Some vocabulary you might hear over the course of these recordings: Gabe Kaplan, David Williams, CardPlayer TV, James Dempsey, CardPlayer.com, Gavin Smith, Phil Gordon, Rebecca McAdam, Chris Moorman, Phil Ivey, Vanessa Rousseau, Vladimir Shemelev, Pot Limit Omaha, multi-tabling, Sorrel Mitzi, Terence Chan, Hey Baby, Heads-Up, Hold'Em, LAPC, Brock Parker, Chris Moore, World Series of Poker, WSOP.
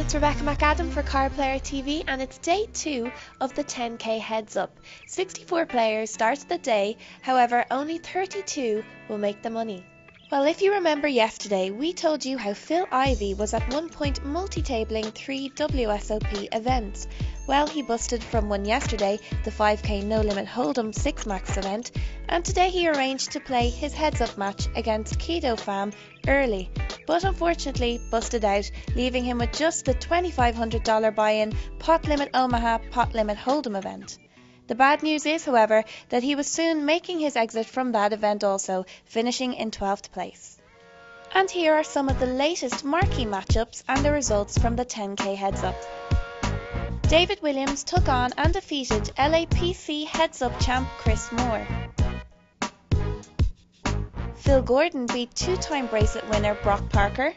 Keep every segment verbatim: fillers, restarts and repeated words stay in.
everyone, it's Rebecca McAdam for CardPlayer T V, and it's day two of the ten K Heads Up. sixty-four players started the day, however only thirty-two will make the money. Well, if you remember yesterday, we told you how Phil Ivey was at one point multi-tabling three W S O P events. Well, he busted from one yesterday, the five K No Limit Hold'Em six max event, and today he arranged to play his heads-up match against Kido Pham early, but unfortunately busted out, leaving him with just the twenty-five hundred dollar buy-in Pot Limit Omaha Pot Limit Hold'Em event. The bad news is, however, that he was soon making his exit from that event also, finishing in twelfth place. And here are some of the latest marquee matchups and the results from the ten K Heads Up. David Williams took on and defeated L A P C Heads Up champ Chris Moore. Phil Gordon beat two-time bracelet winner Brock Parker,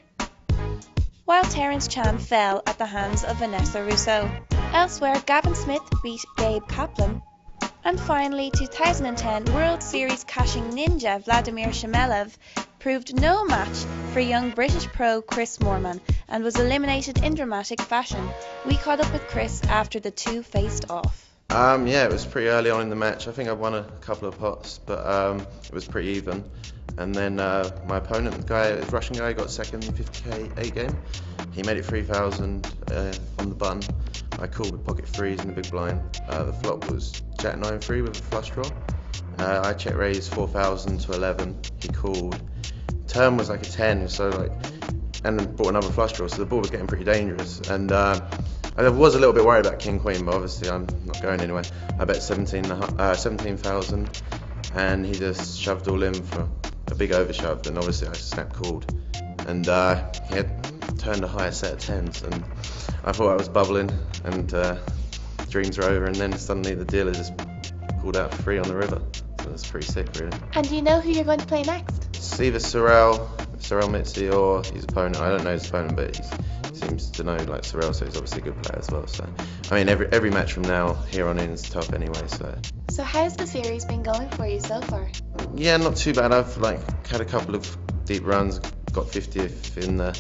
while Terence Chan fell at the hands of Vanessa Rousseau. Elsewhere, Gavin Smith beat Gabe Kaplan. And finally, two thousand ten World Series cashing ninja Vladimir Shemelev proved no match for young British pro Chris Moorman and was eliminated in dramatic fashion. We caught up with Chris after the two faced off. Um, yeah, it was pretty early on in the match. I think I won a couple of pots, but um, it was pretty even. And then uh, my opponent, the guy, the Russian guy, got second in the fifty K A game. He made it three thousand uh, on the bun. I called with pocket threes in the big blind. Uh, the flop was jack nine three with a flush draw. Uh, I check raised four thousand to eleven. He called. Turn was like a ten, so like, and bought another flush draw, so the ball was getting pretty dangerous. And uh, I was a little bit worried about king queen, but obviously I'm not going anywhere. I bet seventeen thousand, and he just shoved all in for a big overshove, and obviously I snap called. And uh, he had turned a higher set of tens, and I thought I was bubbling, and uh, dreams were over. And then suddenly the dealer just pulled out for free on the river, so that's pretty sick, really. And do you know who you're going to play next? It's either Sorrel, Sorrel Mitzi, or his opponent. I don't know his opponent, but he seems to know like Sorrel, so he's obviously a good player as well. So, I mean, every every match from now here on in is tough anyway. So. So how's the series been going for you so far? Yeah, not too bad. I've like had a couple of deep runs. Got fiftieth in the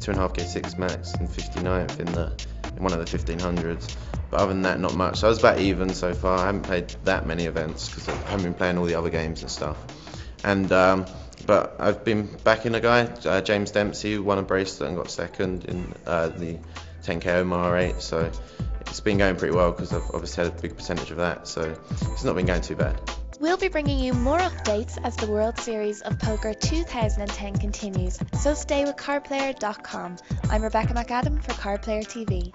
two and a half K six max and fifty-ninth in the in one of the fifteen hundreds. But other than that, not much. So I was about even so far. I haven't played that many events because I haven't been playing all the other games and stuff. And um, but I've been backing a guy, uh, James Dempsey, who won a bracelet and got second in uh, the ten K Omaha eight, so it's been going pretty well because I've obviously had a big percentage of that, so it's not been going too bad. We'll be bringing you more updates as the World Series of Poker two thousand ten continues, so stay with CardPlayer dot com. I'm Rebecca McAdam for CardPlayer T V.